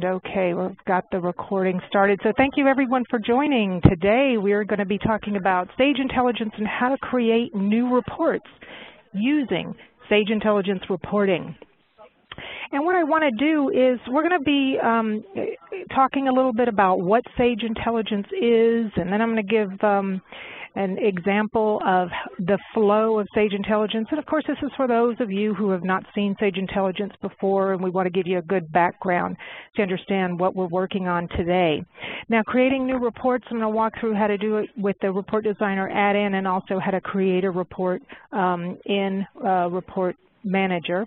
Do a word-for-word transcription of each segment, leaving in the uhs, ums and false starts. And okay, we've got the recording started. So thank you everyone for joining. Today we're going to be talking about Sage Intelligence and how to create new reports using Sage Intelligence Reporting. And what I want to do is we're going to be um, talking a little bit about what Sage Intelligence is, and then I'm going to give um, an example of the flow of Sage Intelligence. And of course, this is for those of you who have not seen Sage Intelligence before, and we want to give you a good background to understand what we're working on today. Now, creating new reports, I'm going to walk through how to do it with the Report Designer add-in and also how to create a report um, in uh, Report Manager.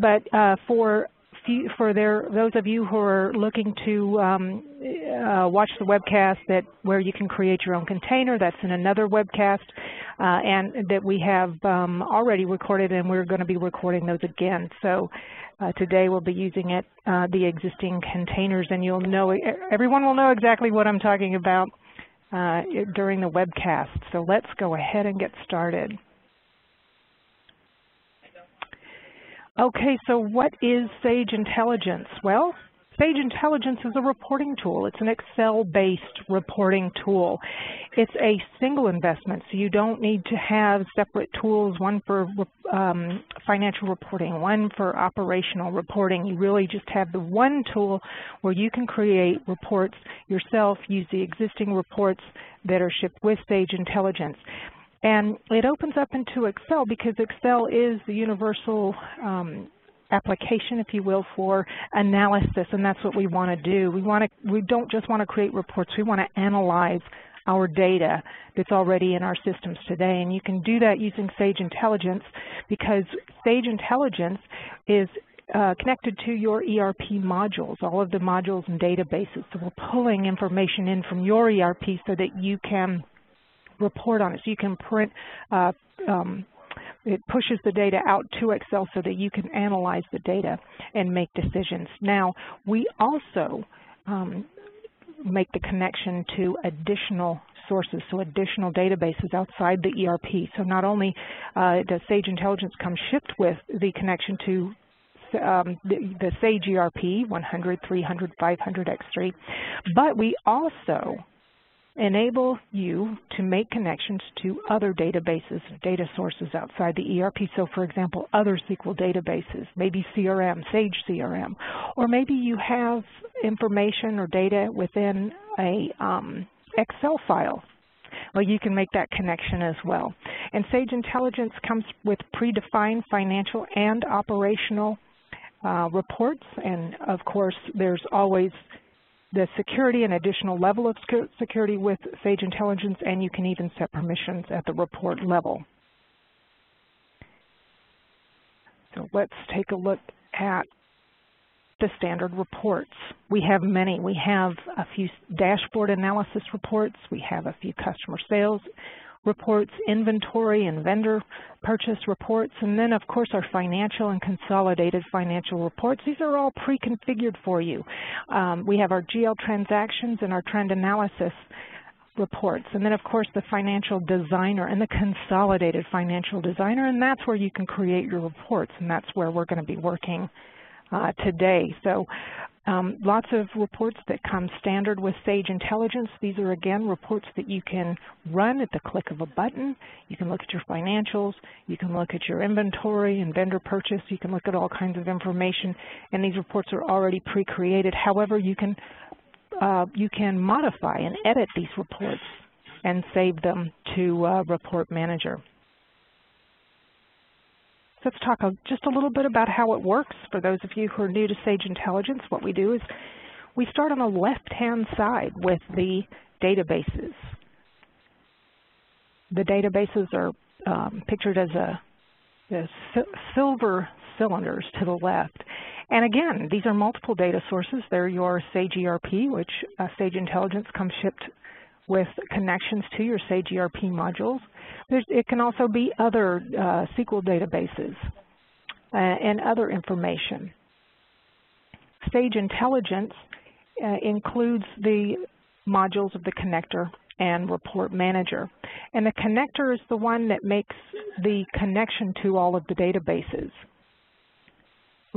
But uh, for few, for their, those of you who are looking to um, uh, watch the webcast that where you can create your own container, that's in another webcast, uh, and that we have um, already recorded, and we're going to be recording those again. So uh, today we'll be using it uh, the existing containers, and you'll know everyone will know exactly what I'm talking about uh, during the webcast. So let's go ahead and get started. Okay, so what is Sage Intelligence? Well, Sage Intelligence is a reporting tool. It's an Excel-based reporting tool. It's a single investment, so you don't need to have separate tools, one for um, financial reporting, one for operational reporting. You really just have the one tool where you can create reports yourself, use the existing reports that are shipped with Sage Intelligence. And it opens up into Excel because Excel is the universal um, application, if you will, for analysis, and that's what we want to do. We want to, we don't just want to create reports, we want to analyze our data that's already in our systems today. And you can do that using Sage Intelligence because Sage Intelligence is Uh, connected to your E R P modules, all of the modules and databases. So we're pulling information in from your E R P so that you can report on it. So you can print, uh, um, it pushes the data out to Excel so that you can analyze the data and make decisions. Now, we also um, make the connection to additional sources, so additional databases outside the E R P. So not only uh, does Sage Intelligence come shipped with the connection to Um, the, the Sage E R P, one hundred, three hundred, five hundred, X three, but we also enable you to make connections to other databases, data sources outside the E R P. So for example, other S Q L databases, maybe C R M, Sage C R M, or maybe you have information or data within a um, Excel file. Well, you can make that connection as well. And Sage Intelligence comes with predefined financial and operational Uh, reports, and of course there's always the security, an additional level of security with Sage Intelligence, and you can even set permissions at the report level. So let's take a look at the standard reports. We have many. We have a few dashboard analysis reports, we have a few customer sales reports, inventory and vendor purchase reports, and then of course our financial and consolidated financial reports. These are all pre-configured for you. Um, we have our G L transactions and our trend analysis reports, and then of course the financial designer and the consolidated financial designer, and that's where you can create your reports, and that's where we're going to be working uh, today. So um, lots of reports that come standard with Sage Intelligence. These are, again, reports that you can run at the click of a button. You can look at your financials. You can look at your inventory and vendor purchase. You can look at all kinds of information, and these reports are already pre-created. However, you can, uh, you can modify and edit these reports and save them to uh, Report Manager. Let's talk just a little bit about how it works for those of you who are new to Sage Intelligence. What we do is we start on the left-hand side with the databases. The databases are um, pictured as a, as silver cylinders to the left. And again, these are multiple data sources. They're your Sage E R P, which uh, Sage Intelligence comes shipped with connections to your Sage E R P modules. There's, it can also be other uh, S Q L databases uh, and other information. Sage Intelligence uh, includes the modules of the connector and Report Manager. And the connector is the one that makes the connection to all of the databases.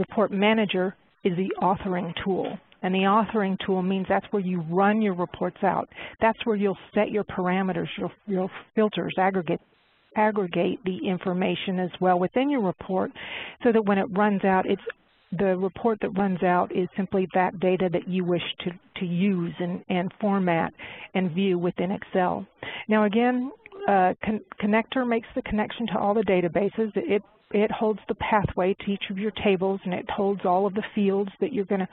Report Manager is the authoring tool. And the authoring tool means that's where you run your reports out. That's where you'll set your parameters, your, your filters, aggregate, aggregate the information as well within your report so that when it runs out, it's the report that runs out is simply that data that you wish to, to use and, and format and view within Excel. Now again, uh, con connector makes the connection to all the databases. It, it holds the pathway to each of your tables, and it holds all of the fields that you're going to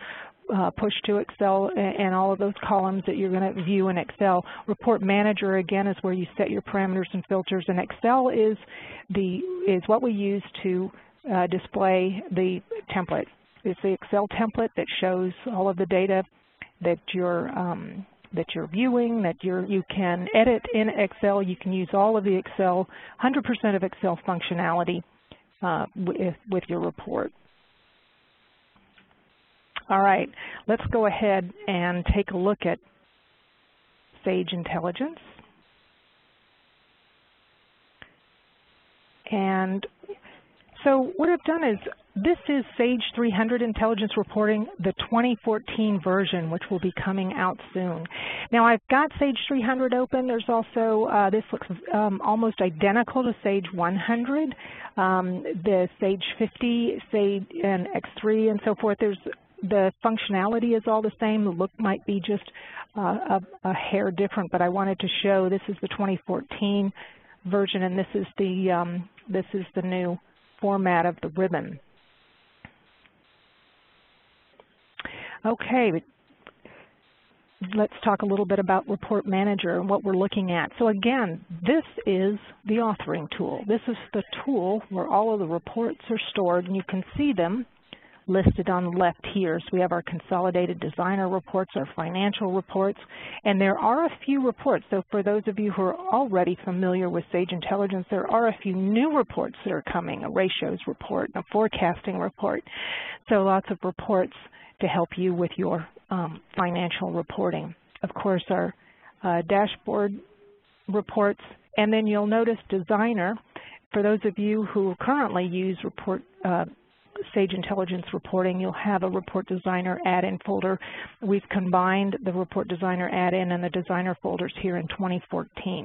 Uh, push to Excel and, and all of those columns that you're going to view in Excel. Report Manager, again, is where you set your parameters and filters, and Excel is the is what we use to uh, display the template. It's the Excel template that shows all of the data that you're um, that you're viewing, that you're you can edit in Excel. You can use all of the Excel, one hundred percent of Excel functionality uh, with, with your report. All right, let's go ahead and take a look at Sage Intelligence. And so what I've done is, this is Sage three hundred Intelligence Reporting, the twenty fourteen version, which will be coming out soon. Now, I've got Sage three hundred open. There's also, uh, this looks um, almost identical to Sage one hundred, um, the Sage fifty, Sage and X three, and so forth. There's The functionality is all the same. The look might be just uh, a, a hair different, but I wanted to show this is the twenty fourteen version, and this is the um, this is the new format of the ribbon. Okay, let's talk a little bit about Report Manager and what we're looking at. So again, this is the authoring tool. This is the tool where all of the reports are stored, and you can see them listed on the left here. So we have our consolidated designer reports, our financial reports, and there are a few reports. So for those of you who are already familiar with Sage Intelligence, there are a few new reports that are coming, a ratios report and a forecasting report. So lots of reports to help you with your um, financial reporting. Of course, our uh, dashboard reports, and then you'll notice Designer. For those of you who currently use report uh, Sage Intelligence Reporting, you'll have a Report Designer add-in folder. We've combined the Report Designer add-in and the Designer folders here in twenty fourteen.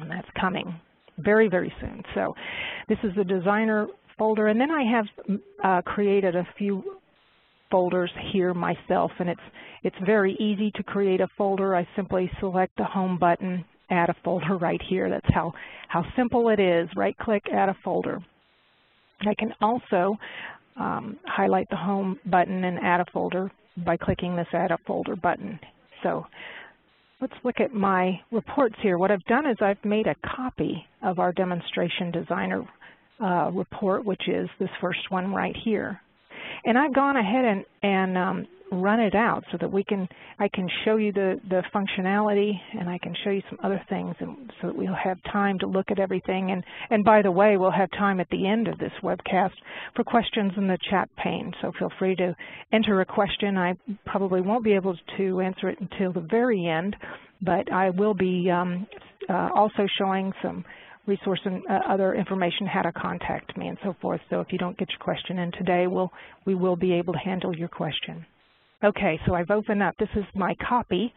And that's coming very, very soon. So this is the Designer folder. And then I have uh, created a few folders here myself, and it's, it's very easy to create a folder. I simply select the Home button, add a folder right here. That's how, how simple it is. Right-click, add a folder. I can also um, highlight the Home button and add a folder by clicking this Add a Folder button. So let's look at my reports here. What I've done is I've made a copy of our Demonstration Designer uh, report, which is this first one right here. And I've gone ahead and, and um, run it out so that we can, I can show you the, the functionality, and I can show you some other things, and so that we'll have time to look at everything. And, and by the way, we'll have time at the end of this webcast for questions in the chat pane, so feel free to enter a question. I probably won't be able to answer it until the very end, but I will be um, uh, also showing some resource and uh, other information, how to contact me and so forth. So if you don't get your question in today, we'll, we will be able to handle your question. Okay, so I've opened up. This is my copy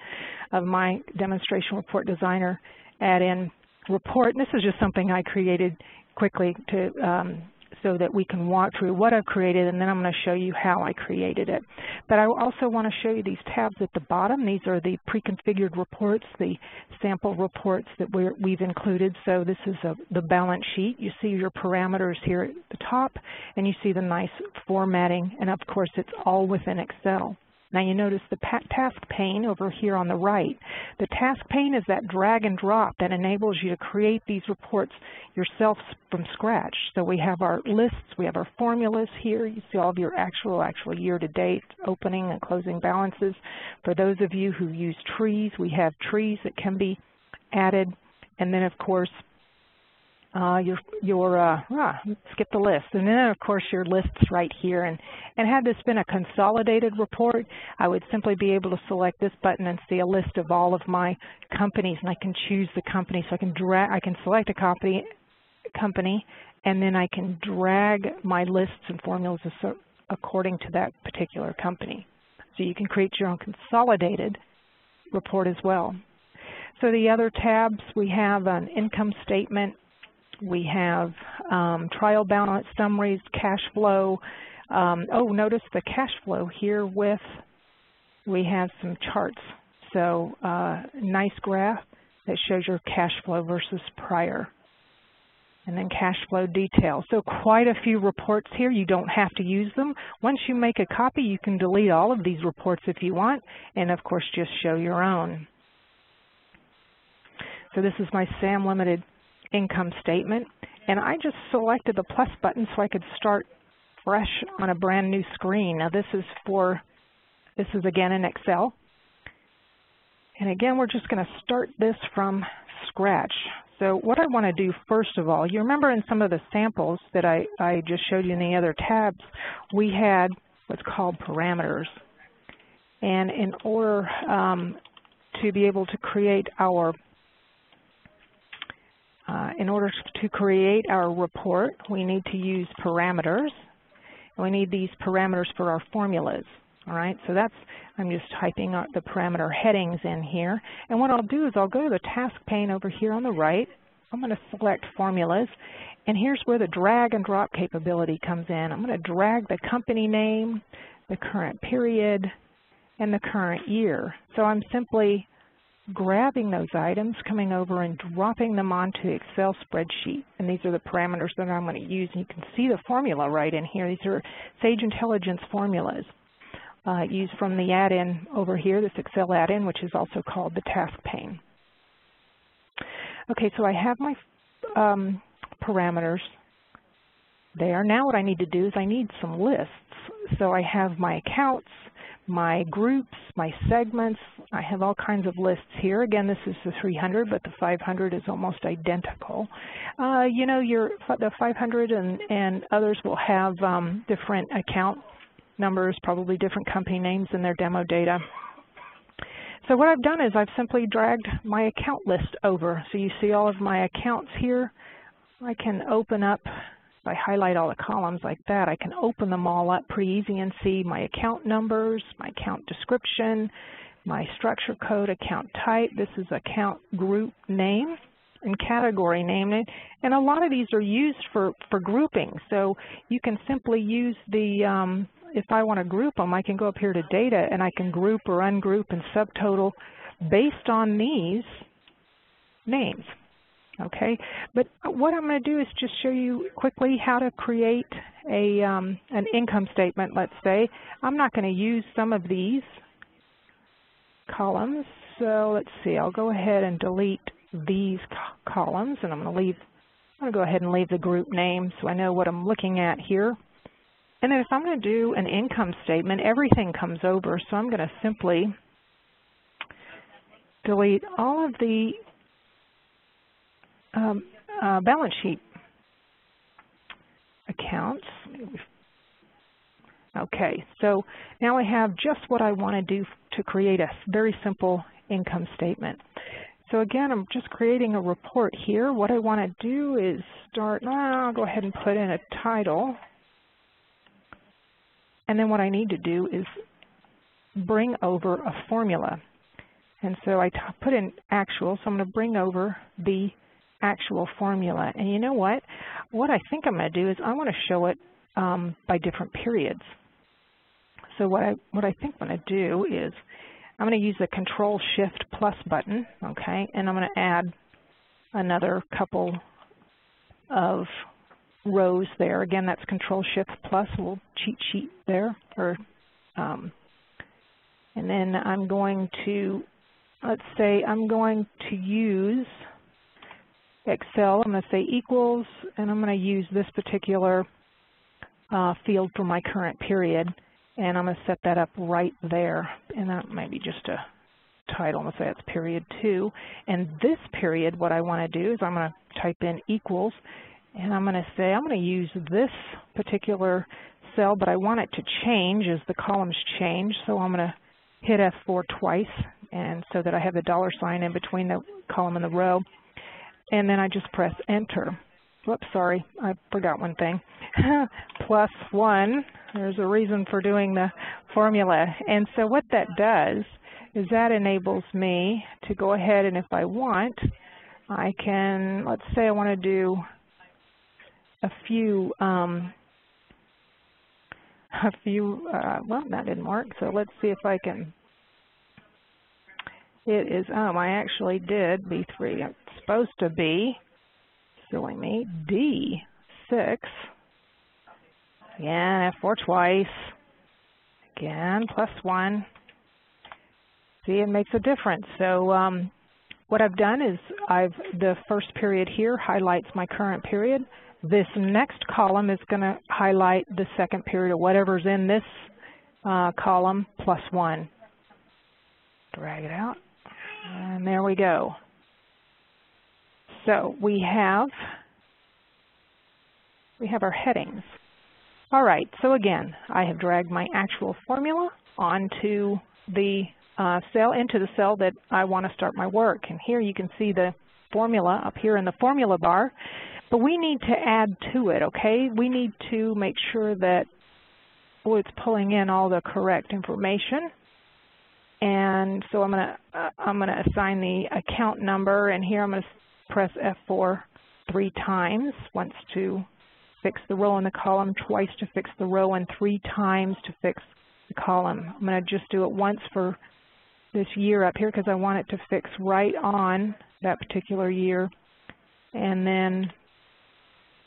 of my Demonstration Report Designer add-in report. And this is just something I created quickly to, um, so that we can walk through what I've created, and then I'm going to show you how I created it. But I also want to show you these tabs at the bottom. These are the pre-configured reports, the sample reports that we're, we've included. So this is a, the balance sheet. You see your parameters here at the top, and you see the nice formatting, and of course it's all within Excel. Now you notice the task pane over here on the right. The task pane is that drag and drop that enables you to create these reports yourself from scratch. So we have our lists, we have our formulas here. You see all of your actual, actual year-to-date opening and closing balances. For those of you who use trees, we have trees that can be added. And then, of course, Uh, your, your uh, ah, skip the list. And then, of course, your lists right here. And, and had this been a consolidated report, I would simply be able to select this button and see a list of all of my companies, and I can choose the company. So I can, drag, I can select a company, company, and then I can drag my lists and formulas according to that particular company. So you can create your own consolidated report as well. So the other tabs, we have an income statement, we have um, trial balance summaries, cash flow. Um, oh, notice the cash flow here with, we have some charts. So uh, nice graph that shows your cash flow versus prior. And then cash flow details. So quite a few reports here. You don't have to use them. Once you make a copy, you can delete all of these reports if you want, and of course just show your own. So this is my S A M Limited income statement, and I just selected the plus button so I could start fresh on a brand new screen. Now this is for, this is again in Excel. And again, we're just going to start this from scratch. So what I want to do first of all, you remember in some of the samples that I, I just showed you in the other tabs, we had what's called parameters. And in order um, to be able to create our Uh, in order to create our report, we need to use parameters. And we need these parameters for our formulas. All right, so that's, I'm just typing out the parameter headings in here. And what I'll do is I'll go to the task pane over here on the right. I'm going to select formulas. And here's where the drag and drop capability comes in. I'm going to drag the company name, the current period, and the current year. So I'm simply grabbing those items, coming over and dropping them onto Excel spreadsheet. And these are the parameters that I'm going to use. And you can see the formula right in here. These are Sage Intelligence formulas uh, used from the add-in over here, this Excel add-in, which is also called the task pane. Okay, so I have my um, parameters there. Now what I need to do is I need some lists. So I have my accounts, my groups, my segments. I have all kinds of lists here. Again, this is the three hundred, but the five hundred is almost identical. Uh, you know, your, the five hundred and, and others will have um, different account numbers, probably different company names in their demo data. So what I've done is I've simply dragged my account list over. So you see all of my accounts here. I can open up. If I highlight all the columns like that, I can open them all up pretty easy and see my account numbers, my account description, my structure code, account type. This is account group name and category name. And a lot of these are used for, for grouping. So you can simply use the, um, if I want to group them, I can go up here to data and I can group or ungroup and subtotal based on these names. Okay, but what I'm going to do is just show you quickly how to create a, um, an income statement, let's say. I'm not going to use some of these columns, so let's see. I'll go ahead and delete these co columns, and I'm going to leave, I'm going to go ahead and leave the group name so I know what I'm looking at here. And then if I'm going to do an income statement, everything comes over, so I'm going to simply delete all of the Um, uh, balance sheet accounts. Okay, so now I have just what I want to do to create a very simple income statement. So again, I'm just creating a report here. What I want to do is start, I'll go ahead and put in a title. And then what I need to do is bring over a formula. And so I t- put in actual, so I'm going to bring over the actual formula. And you know what? What I think I'm going to do is I want to show it um, by different periods. So what I, what I think I'm going to do is I'm going to use the Control Shift Plus button, okay, and I'm going to add another couple of rows there. Again, that's Control Shift Plus, a little cheat sheet there. Or, um, and then I'm going to, let's say I'm going to use Excel, I'm going to say equals, and I'm going to use this particular uh, field for my current period, and I'm going to set that up right there. And that might be just a title. I'm going to say it's period two. And this period, what I want to do is I'm going to type in equals, and I'm going to say I'm going to use this particular cell, but I want it to change as the columns change, so I'm going to hit F four twice, and so that I have the dollar sign in between the column and the row. And then I just press enter. whoops, sorry, I forgot one thing, plus one. There's a reason for doing the formula. And so what that does is that enables me to go ahead and if I want, I can, let's say I want to do a few, um, a few, uh, well, that didn't work. So let's see if I can, it is, um, I actually did B three. It's supposed to be, silly me, D six. Again, F four twice. Again, plus one. See, it makes a difference. So um, what I've done is I've the first period here highlights my current period. This next column is going to highlight the second period or whatever's in this uh, column plus one. Drag it out. And there we go. So we have we have our headings. All right, so again, I have dragged my actual formula onto the uh, cell, into the cell that I want to start my work. And here you can see the formula up here in the formula bar, but we need to add to it, okay? We need to make sure that oh, it's pulling in all the correct information. And so I'm gonna, uh, I'm gonna assign the account number, and here I'm gonna press F four three times, once to fix the row in the column, twice to fix the row, and three times to fix the column. I'm going to just do it once for this year up here because I want it to fix right on that particular year. And then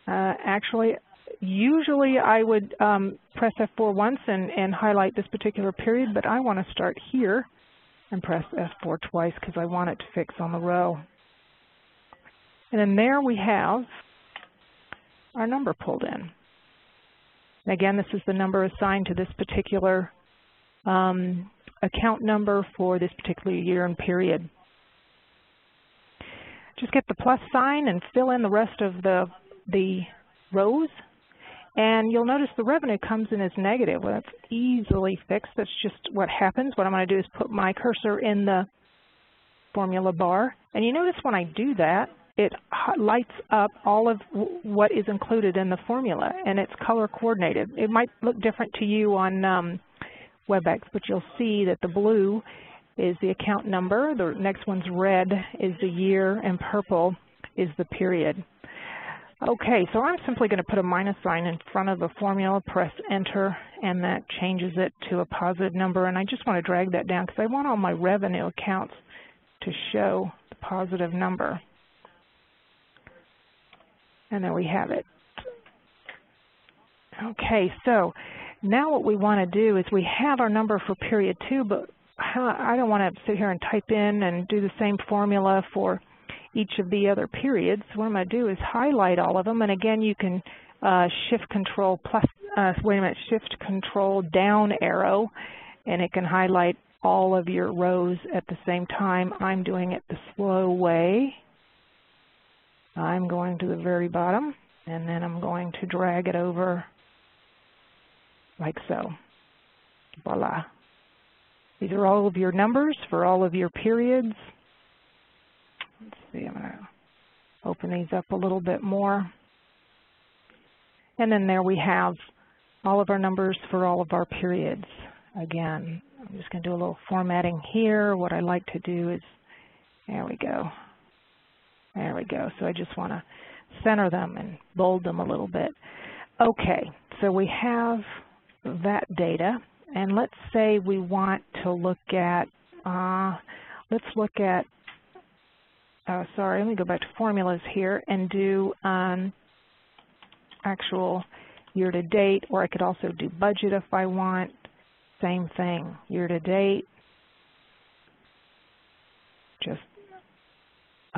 uh, actually, usually I would um, press F four once and, and highlight this particular period, but I want to start here and press F four twice because I want it to fix on the row. And then there we have our number pulled in. And again, this is the number assigned to this particular um, account number for this particular year and period. Just get the plus sign and fill in the rest of the, the rows. And you'll notice the revenue comes in as negative. Well, that's easily fixed. That's just what happens. What I'm going to do is put my cursor in the formula bar. And you notice when I do that, it lights up all of what is included in the formula, and it's color coordinated. It might look different to you on um, WebEx, but you'll see that the blue is the account number, the next one's red is the year, and purple is the period. Okay, so I'm simply going to put a minus sign in front of the formula, press enter, and that changes it to a positive number. And I just want to drag that down because I want all my revenue accounts to show the positive number. And there we have it. Okay, so now what we want to do is we have our number for period two, but I don't want to sit here and type in and do the same formula for each of the other periods. What I'm going to do is highlight all of them, and again, you can uh, shift control plus, uh, wait a minute, shift control down arrow, and it can highlight all of your rows at the same time. I'm doing it the slow way. I'm going to the very bottom, and then I'm going to drag it over like so. Voila. These are all of your numbers for all of your periods. Let's see, I'm going to open these up a little bit more. And then there we have all of our numbers for all of our periods. Again, I'm just going to do a little formatting here. What I like to do is, there we go. There we go. So I just want to center them and bold them a little bit. Okay, so we have that data, and let's say we want to look at, uh, let's look at, oh, sorry, let me go back to formulas here and do um, actual year to date, or I could also do budget if I want. Same thing, year to date. Just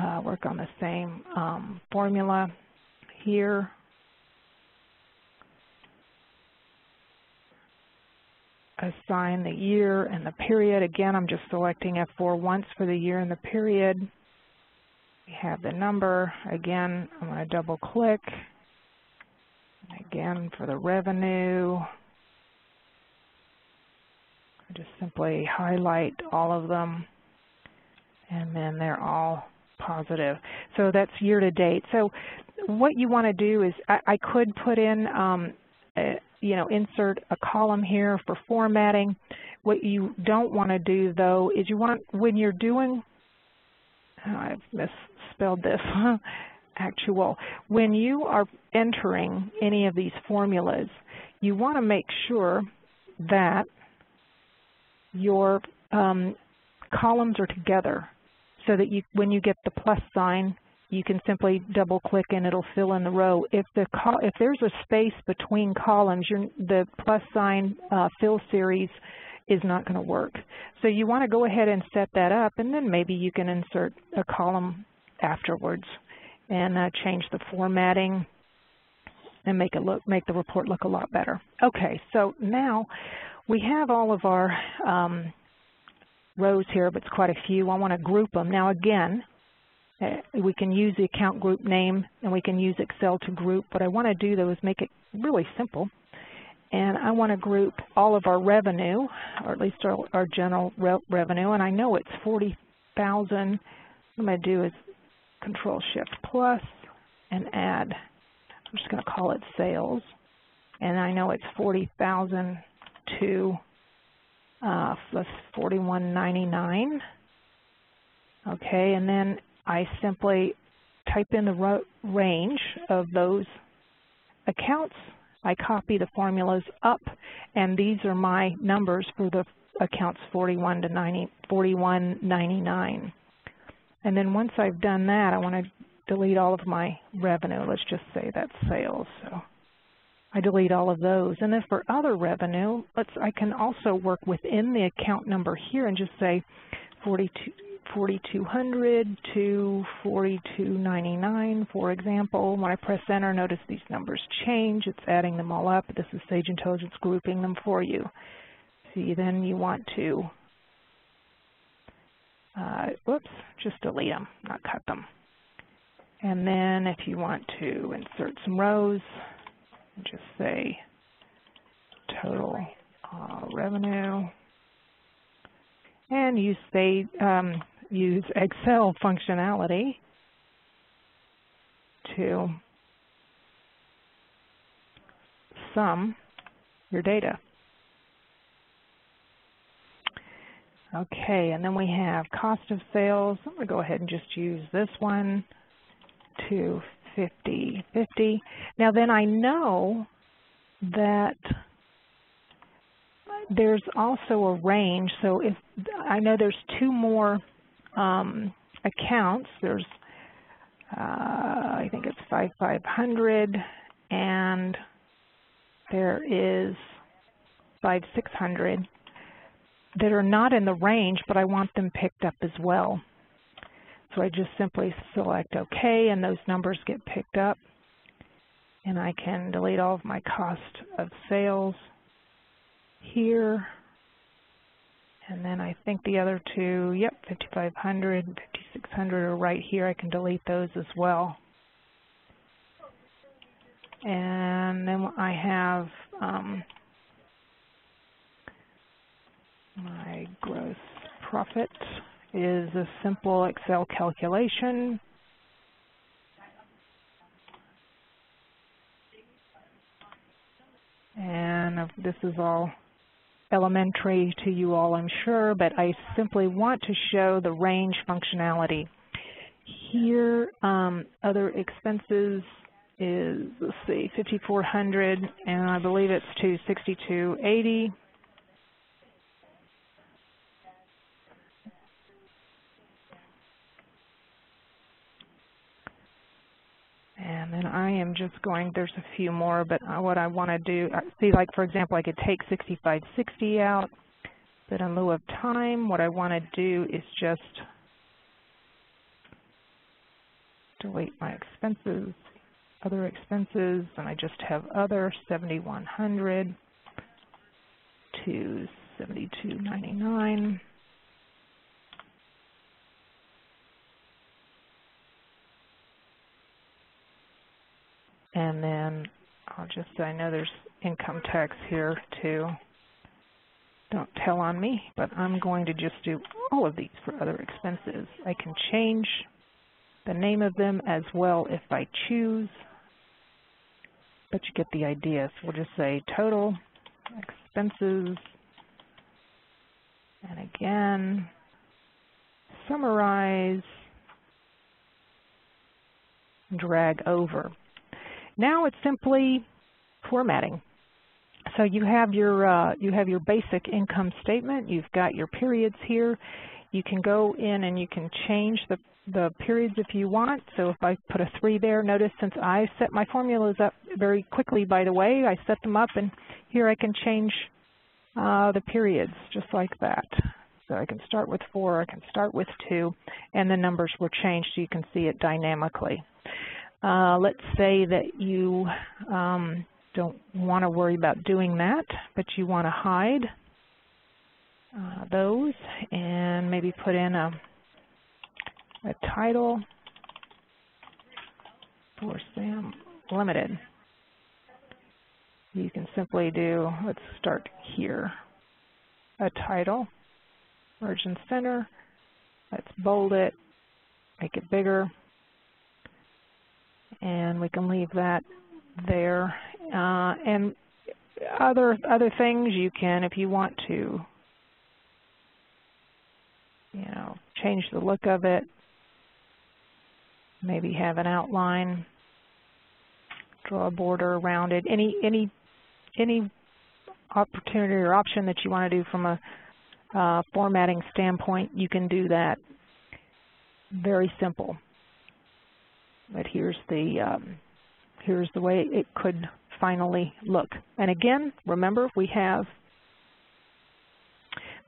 Uh, work on the same um, formula here. Assign the year and the period. Again, I'm just selecting F four once for the year and the period. We have the number. Again, I'm going to double click. Again, for the revenue, I just simply highlight all of them, and then they're all positive. So that's year to date. So what you want to do is I, I could put in, um, a, you know, insert a column here for formatting. What you don't want to do, though, is you want, when you're doing, oh, I've misspelled this, actual. When you are entering any of these formulas, you want to make sure that your um, columns are together so that you, when you get the plus sign, you can simply double click and it'll fill in the row. If the col if there's a space between columns, your, the plus sign uh, fill series is not going to work. So you want to go ahead and set that up, and then maybe you can insert a column afterwards and uh, change the formatting and make it look, make the report look a lot better. Okay, so now we have all of our um, rows here, but it's quite a few. I want to group them. Now again, we can use the account group name and we can use Excel to group. What I want to do though is make it really simple. And I want to group all of our revenue, or at least our, our general re revenue. And I know it's forty thousand. What I'm going to do is Control Shift Plus and add. I'm just going to call it sales. And I know it's forty thousand to uh, plus forty-one ninety-nine. Okay, and then I simply type in the range of those accounts. I copy the formulas up, and these are my numbers for the accounts forty-one to ninety, forty-one ninety-nine. And then once I've done that, I want to delete all of my revenue. Let's just say that's sales. So I delete all of those. And then for other revenue, let's, I can also work within the account number here and just say forty-two, forty-two hundred to forty-two ninety-nine, for example. When I press enter, notice these numbers change. It's adding them all up. This is Sage Intelligence grouping them for you. See, then you want to, uh, whoops, just delete them, not cut them. And then if you want to insert some rows, just say total uh, revenue. And you say, um, use Excel functionality to sum your data. Okay, and then we have cost of sales. I'm going to go ahead and just use this one to fifty fifty. Now then I know that there's also a range, so if I know there's two more um, accounts, there's uh, I think it's five five hundred and there is five six hundred that are not in the range, but I want them picked up as well. So I just simply select OK, and those numbers get picked up, and I can delete all of my cost of sales here, and then I think the other two, yep, fifty-five hundred and fifty-six hundred are right here. I can delete those as well. And then I have um, my gross profit is a simple Excel calculation. And this is all elementary to you all, I'm sure, but I simply want to show the range functionality. Here, um, other expenses is, let's see, fifty-four hundred, and I believe it's to sixty-two eighty. And then I am just going, there's a few more, but what I want to do, see, like, for example, I could take sixty-five sixty out, but in lieu of time, what I want to do is just delete my expenses, other expenses, and I just have other seventy-one hundred to seventy-two ninety-nine. And then I'll just, I know there's income tax here too. Don't tell on me, but I'm going to just do all of these for other expenses. I can change the name of them as well if I choose, but you get the idea. So we'll just say total expenses, and again, summarize, drag over. Now it's simply formatting. So you have your uh, you have your basic income statement. You've got your periods here. You can go in and you can change the the periods if you want. So if I put a three there, notice since I set my formulas up very quickly, by the way, I set them up, and here I can change uh, the periods just like that. So I can start with four, I can start with two, and the numbers will change so you can see it dynamically. Uh, let's say that you um, don't want to worry about doing that, but you want to hide uh, those and maybe put in a, a title for Sam Limited. You can simply do, let's start here, a title. Margin center, let's bold it, make it bigger, and we can leave that there. Uh, and other other things you can, if you want to, you know, change the look of it, maybe have an outline, draw a border around it. Any any any opportunity or option that you want to do from a Uh, formatting standpoint, you can do that. Very simple. But here's the um, here's the way it could finally look. And again, remember we have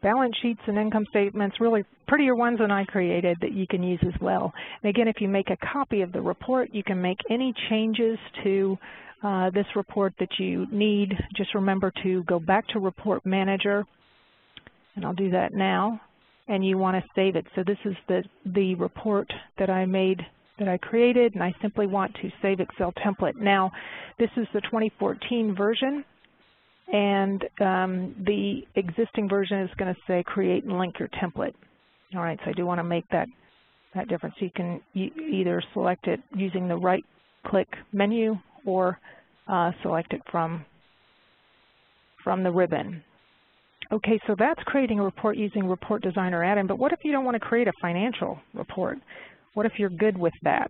balance sheets and income statements, really prettier ones than I created that you can use as well. And again, if you make a copy of the report, you can make any changes to uh, this report that you need. Just remember to go back to Report Manager. And I'll do that now, and you want to save it. So this is the, the report that I made, that I created, and I simply want to save Excel template. Now, this is the twenty fourteen version, and um, the existing version is going to say create and link your template. All right, so I do want to make that, that difference. You can e either select it using the right-click menu or uh, select it from, from the ribbon. Okay, so that's creating a report using Report Designer add-in, but what if you don't want to create a financial report? What if you're good with that?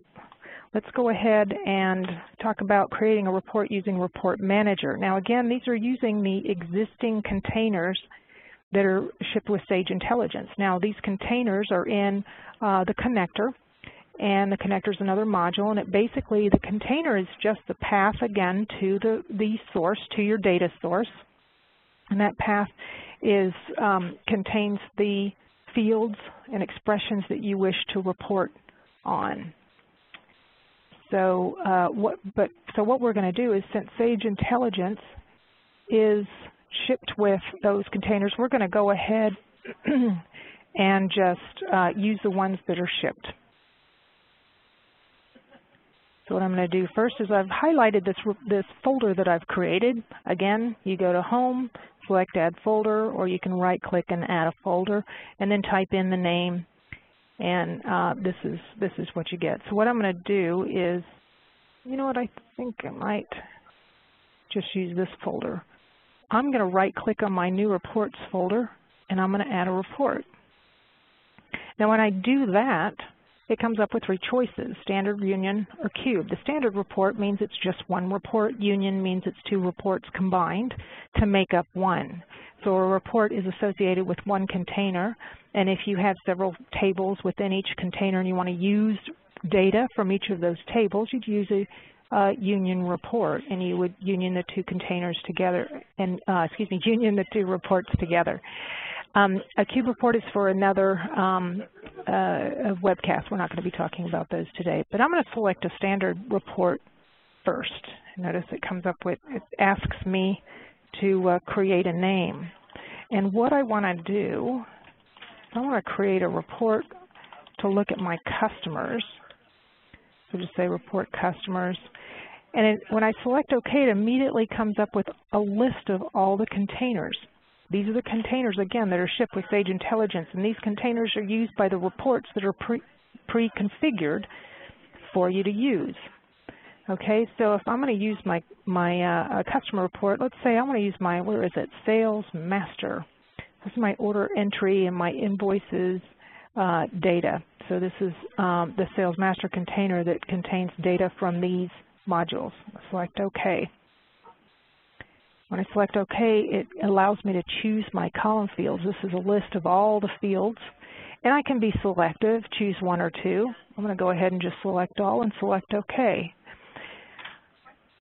Let's go ahead and talk about creating a report using Report Manager. Now again, these are using the existing containers that are shipped with Sage Intelligence. Now these containers are in uh, the connector, and the connector is another module, and it basically, the container is just the path again to the, the source, to your data source. And that path is, um, contains the fields and expressions that you wish to report on. So, uh, what, but, so what we're going to do is, since Sage Intelligence is shipped with those containers, we're going to go ahead and just uh, use the ones that are shipped. So what I'm going to do first is I've highlighted this, this folder that I've created. Again, you go to Home, select Add Folder, or you can right-click and add a folder, and then type in the name, and uh, this is this is what you get. So what I'm going to do is, you know what, I think I might just use this folder. I'm going to right-click on my New Reports folder, and I'm going to add a report. Now when I do that, it comes up with three choices, standard, union, or cube. The standard report means it's just one report. Union means it's two reports combined to make up one. So a report is associated with one container, and if you have several tables within each container and you want to use data from each of those tables, you'd use a uh, union report, and you would union the two containers together, and uh, excuse me, union the two reports together. Um, a cube report is for another um, uh, webcast. We're not going to be talking about those today. But I'm going to select a standard report first. Notice it comes up with, it asks me to uh, create a name. And what I want to do, I want to create a report to look at my customers. So just say report customers. And it, when I select OK, it immediately comes up with a list of all the containers. These are the containers, again, that are shipped with Sage Intelligence, and these containers are used by the reports that are pre-configured for you to use. Okay, so if I'm going to use my, my uh, customer report, let's say I want to use my, where is it, Sales Master. This is my order entry and my invoices uh, data. So this is um, the Sales Master container that contains data from these modules. I'll select OK. When I select OK, it allows me to choose my column fields. This is a list of all the fields. And I can be selective, choose one or two. I'm going to go ahead and just select all and select OK.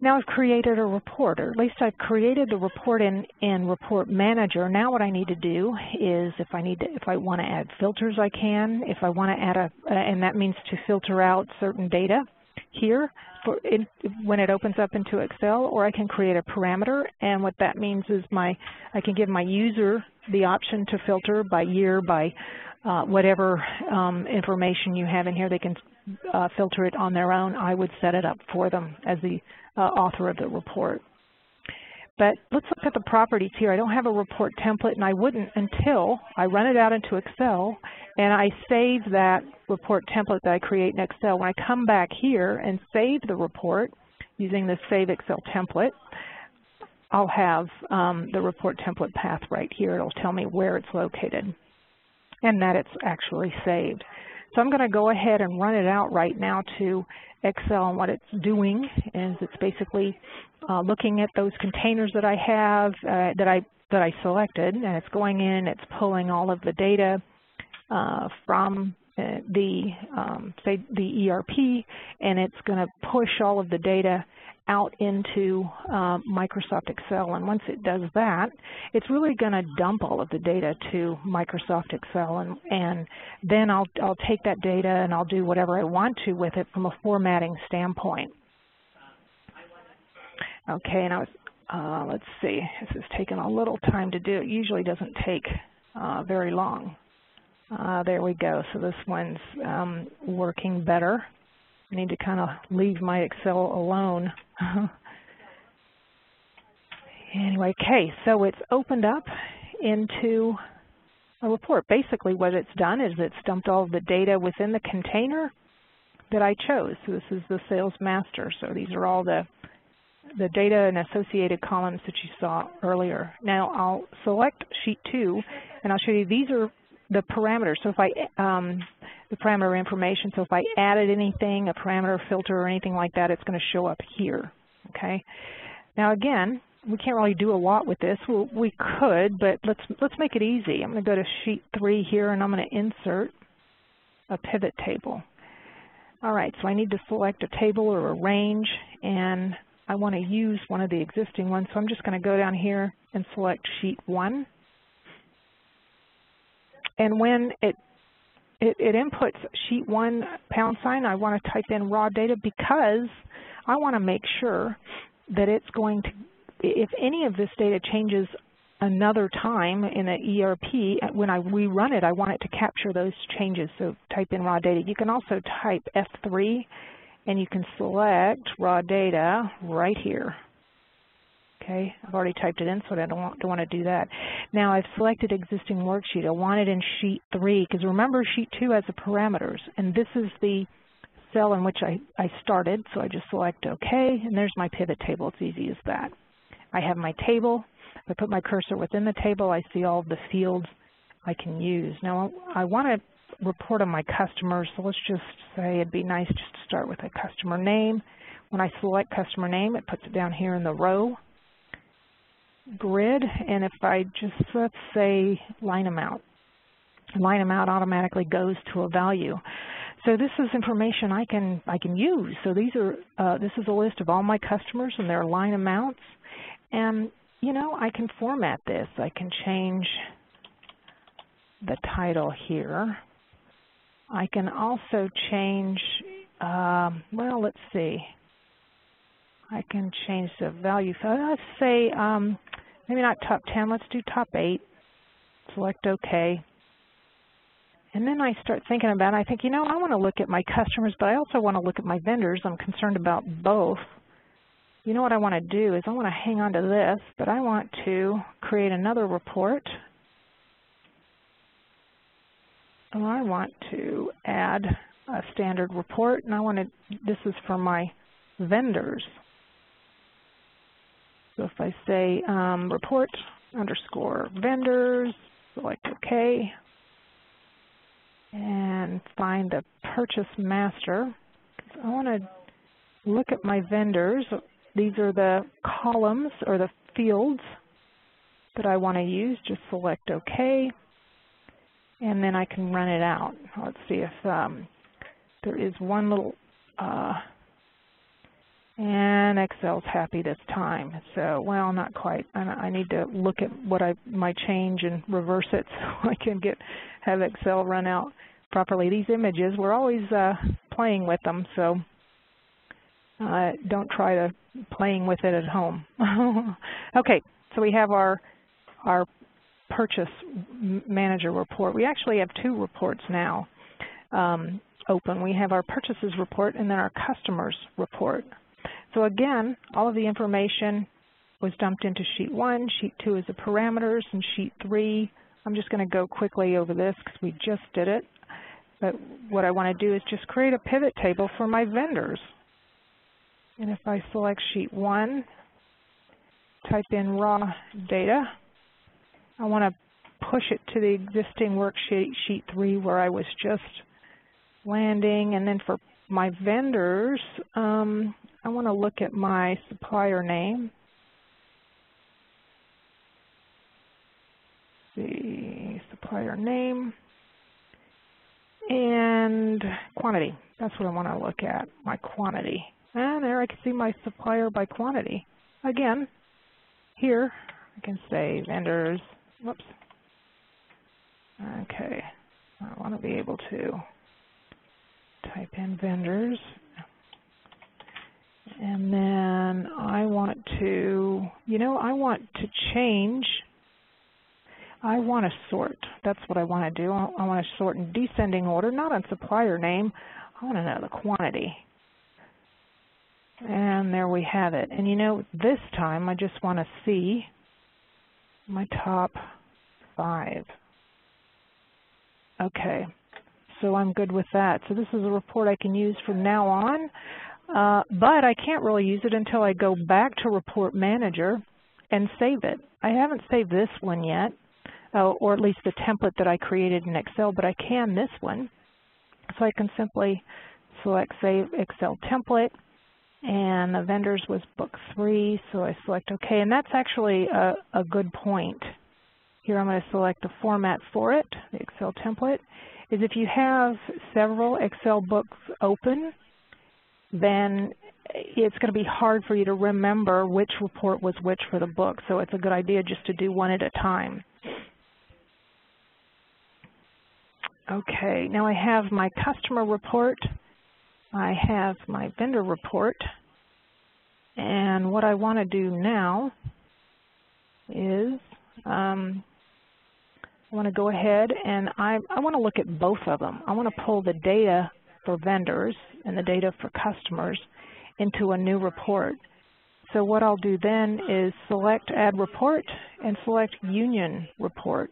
Now I've created a report, or at least I've created the report in, in Report Manager. Now what I need to do is, if I need to, if I want to add filters, I can. If I want to add a, uh, and that means to filter out certain data here for it, when it opens up into Excel, or I can create a parameter. And what that means is my, I can give my user the option to filter by year, by uh, whatever um, information you have in here. They can Uh, filter it on their own. I would set it up for them as the uh, author of the report. But let's look at the properties here. I don't have a report template, and I wouldn't until I run it out into Excel and I save that report template that I create in Excel. When I come back here and save the report using the Save Excel template, I'll have um, the report template path right here. It'll tell me where it's located and that it's actually saved. So I'm going to go ahead and run it out right now to Excel, and what it's doing is it's basically uh, looking at those containers that I have, uh, that I that I selected, and it's going in, it's pulling all of the data uh, from uh, the, um, say, the E R P, and it's going to push all of the data out into uh, Microsoft Excel. And once it does that, it's really going to dump all of the data to Microsoft Excel, and, and then I'll, I'll take that data and I'll do whatever I want to with it from a formatting standpoint. Okay, and I was, uh, let's see, this is taking a little time to do. It usually doesn't take uh, very long. Uh, there we go, so this one's um, working better. I need to kind of leave my Excel alone. Anyway, okay, so it's opened up into a report. Basically what it's done is it's dumped all of the data within the container that I chose. So this is the Sales Master. So these are all the, the data and associated columns that you saw earlier. Now I'll select Sheet two, and I'll show you these are the parameters. So if I, um, the parameter information, so if I added anything, a parameter filter or anything like that, it's going to show up here, okay? Now again, we can't really do a lot with this. Well, we could, but let's, let's make it easy. I'm going to go to Sheet three here, and I'm going to insert a pivot table. All right, so I need to select a table or a range, and I want to use one of the existing ones, so I'm just going to go down here and select Sheet one. And when it, it, it inputs sheet one pound sign, I want to type in raw data because I want to make sure that it's going to, if any of this data changes another time in an E R P, when I rerun it, I want it to capture those changes. So type in raw data. You can also type F three, and you can select raw data right here. Okay, I've already typed it in, so I don't want, don't want to do that. Now I've selected existing worksheet. I want it in Sheet three, because remember Sheet two has the parameters, and this is the cell in which I, I started, so I just select OK, and there's my pivot table. It's easy as that. I have my table. If I put my cursor within the table, I see all of the fields I can use. Now I want to report on my customers, so let's just say it'd be nice just to start with a customer name. When I select customer name, it puts it down here in the row grid, and if I just, let's say, line amount. Line amount automatically goes to a value. So this is information I can I can use. So these are uh, this is a list of all my customers and their line amounts, and you know I can format this. I can change the title here. I can also change. Um, well, let's see. I can change the value. So let's say um, maybe not top ten. Let's do top eight. Select OK. And then I start thinking about it. I think, you know, I want to look at my customers, but I also want to look at my vendors. I'm concerned about both. You know what I want to do is I want to hang on to this, but I want to create another report. And I want to add a standard report, and I want to, this is for my vendors. So if I say um, report underscore vendors, select OK, and find the purchase master, because I want to look at my vendors. These are the columns or the fields that I want to use. Just select OK, and then I can run it out. Let's see if um, there is one little, uh, and Excel's happy this time. So, well, not quite. I, I need to look at what I my change and reverse it so I can get have Excel run out properly. These images, we're always uh, playing with them, so uh, don't try to playing with it at home. Okay, so we have our our purchase manager report. We actually have two reports now um, open. We have our purchases report and then our customers report. So again, all of the information was dumped into sheet one. Sheet two is the parameters, and sheet three, I'm just going to go quickly over this because we just did it. But what I want to do is just create a pivot table for my vendors. And if I select sheet one, type in raw data, I want to push it to the existing worksheet, sheet three, where I was just landing. And then for my vendors, um, I want to look at my supplier name. The supplier name and quantity. That's what I want to look at, my quantity. And there I can see my supplier by quantity. Again, here I can say vendors. Whoops. Okay. I want to be able to type in vendors. And then I want to, you know, I want to change. I want to sort. That's what I want to do. I want to sort in descending order, not on supplier name. I want to know the quantity. And there we have it. And you know, this time I just want to see my top five. Okay, so I'm good with that. So this is a report I can use from now on. Uh, but I can't really use it until I go back to Report Manager and save it. I haven't saved this one yet, uh, or at least the template that I created in Excel, but I can this one. So I can simply select Save Excel Template, and the vendors was Book three, so I select OK. And that's actually a, a good point. Here I'm going to select the format for it, the Excel template, is if you have several Excel books open, then it's going to be hard for you to remember which report was which for the book. So it's a good idea just to do one at a time. Okay, now I have my customer report. I have my vendor report. And what I want to do now is um, I want to go ahead and I, I want to look at both of them. I want to pull the data for vendors and the data for customers into a new report. So what I'll do then is select Add Report and select Union Report.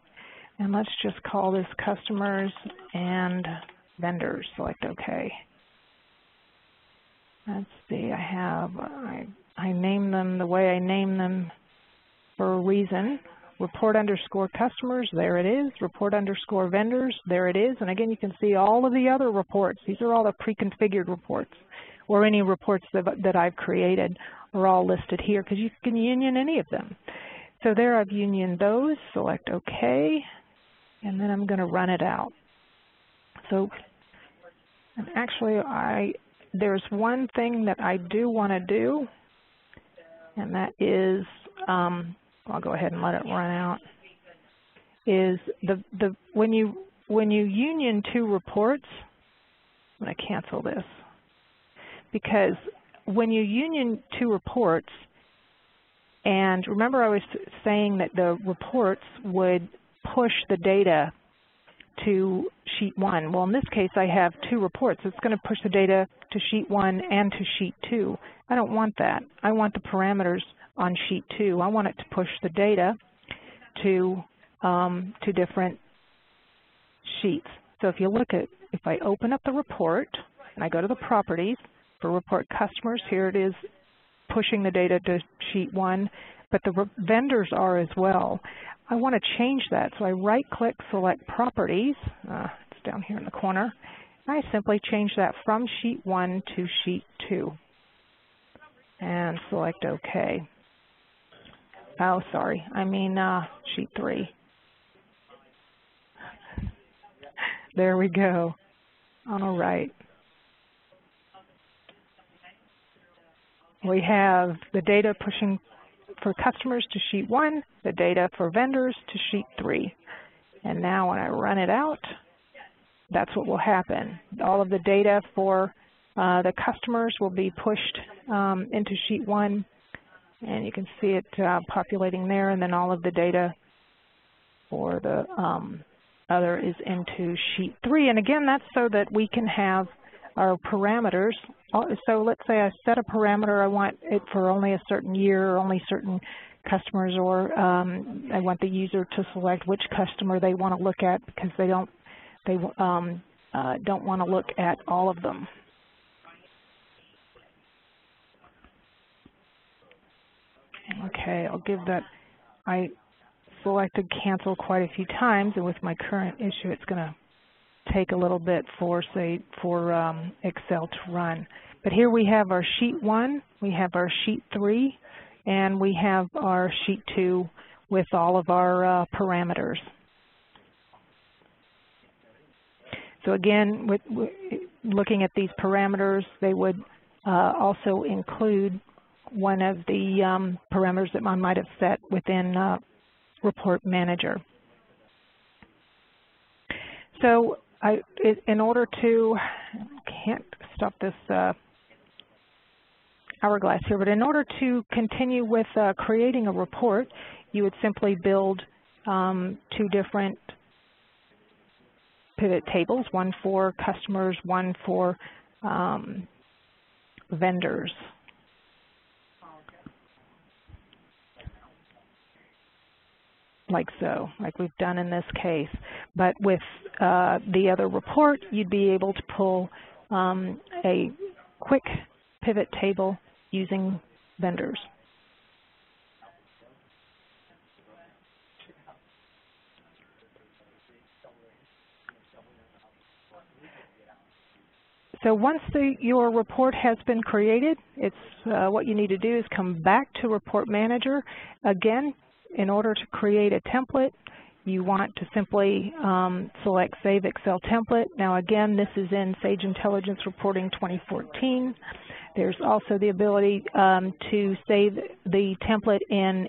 And let's just call this Customers and Vendors. Select OK. Let's see, I have, I, I name them the way I name them for a reason. Report underscore customers, there it is. Report underscore vendors, there it is. And again, you can see all of the other reports. These are all the pre-configured reports, or any reports that, that I've created are all listed here because you can union any of them. So there I've unioned those, select OK, and then I'm going to run it out. So and actually, I there's one thing that I do want to do, and that is, um, I'll go ahead and let it run out, is the, the, when, you, when you union two reports, I'm going to cancel this, because when you union two reports, and remember I was saying that the reports would push the data to sheet one. Well, in this case, I have two reports. It's going to push the data to sheet one and to sheet two. I don't want that. I want the parameters on sheet two. I want it to push the data to, um, to different sheets. So if you look at if I open up the report and I go to the properties for report customers, here it is pushing the data to sheet one, but the vendors are as well. I want to change that, so I right-click, select properties. Uh, it's down here in the corner. I simply change that from sheet one to sheet two and select OK. Oh, sorry, I mean uh, sheet three. There we go. All right. We have the data pushing for customers to sheet one, the data for vendors to sheet three. And now when I run it out, that's what will happen. All of the data for uh, the customers will be pushed um, into sheet one, and you can see it uh, populating there, and then all of the data for the um, other is into sheet three. And again, that's so that we can have our parameters. So let's say I set a parameter. I want it for only a certain year or only certain customers, or um, I want the user to select which customer they want to look at because they don't They um, uh, don't want to look at all of them. Okay, I'll give that. I selected cancel quite a few times, and with my current issue, it's going to take a little bit for say for um, Excel to run. But here we have our sheet one, we have our sheet three, and we have our sheet two with all of our uh, parameters. So again, with, with looking at these parameters, they would uh, also include one of the um, parameters that I might have set within uh, Report Manager. So I, in order to, I can't stop this uh, hourglass here, but in order to continue with uh, creating a report, you would simply build um, two different pivot tables, one for customers, one for um, vendors. Like so, like we've done in this case. But with uh, the other report, you'd be able to pull um, a quick pivot table using vendors. So once the, your report has been created, it's uh, what you need to do is come back to Report Manager. Again, in order to create a template, you want to simply um, select Save Excel Template. Now again, this is in Sage Intelligence Reporting twenty fourteen. There's also the ability um, to save the template in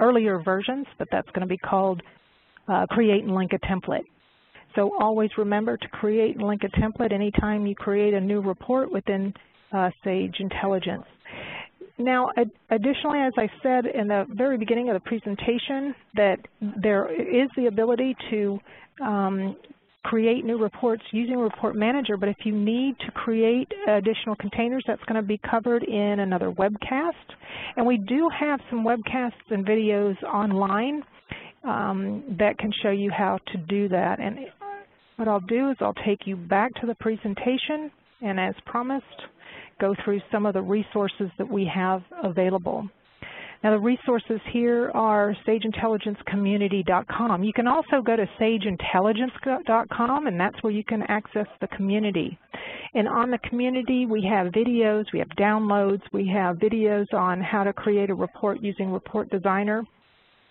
earlier versions, but that's going to be called uh, Create and Link a Template. So always remember to create and link a template anytime you create a new report within uh, Sage Intelligence. Now, ad additionally, as I said in the very beginning of the presentation, that there is the ability to um, create new reports using Report Manager, but if you need to create additional containers, that's going to be covered in another webcast. And we do have some webcasts and videos online um, that can show you how to do that. And what I'll do is I'll take you back to the presentation and, as promised, go through some of the resources that we have available. Now, the resources here are sage intelligence community dot com. You can also go to sage intelligence dot com, and that's where you can access the community. And on the community, we have videos, we have downloads, we have videos on how to create a report using Report Designer.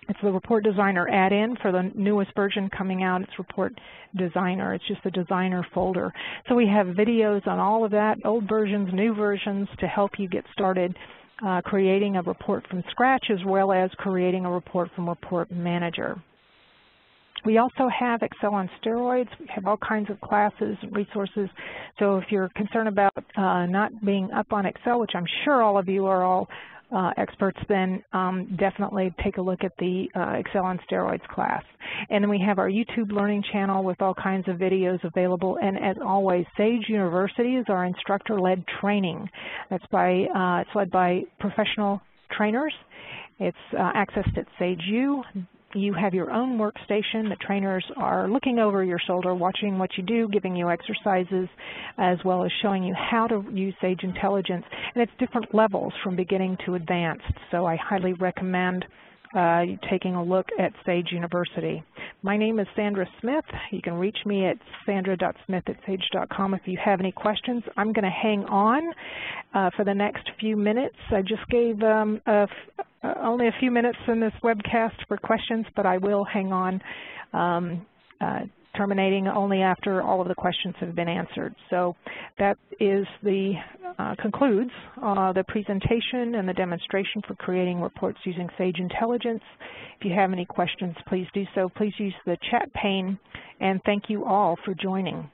It's the Report Designer add-in for the newest version coming out. It's Report Designer. It's just the Designer folder. So we have videos on all of that, old versions, new versions, to help you get started uh, creating a report from scratch as well as creating a report from Report Manager. We also have Excel on steroids. We have all kinds of classes and resources. So if you're concerned about uh, not being up on Excel, which I'm sure all of you are all Uh, experts, then um, definitely take a look at the uh, Excel on Steroids class. And then we have our YouTube learning channel with all kinds of videos available. And as always, Sage University is our instructor-led training. That's by uh, it's led by professional trainers. It's uh, accessed at SageU. You have your own workstation. The trainers are looking over your shoulder, watching what you do, giving you exercises, as well as showing you how to use Sage Intelligence. And it's different levels from beginning to advanced, so I highly recommend uh, taking a look at Sage University. My name is Sandra Smith. You can reach me at sandra dot smith at sage dot com if you have any questions. I'm going to hang on uh, for the next few minutes. I just gave um, a Uh, only a few minutes in this webcast for questions, but I will hang on, um, uh, terminating only after all of the questions have been answered. So that is the uh, concludes uh, the presentation and the demonstration for creating reports using Sage Intelligence. If you have any questions, please do so. Please use the chat pane, and thank you all for joining.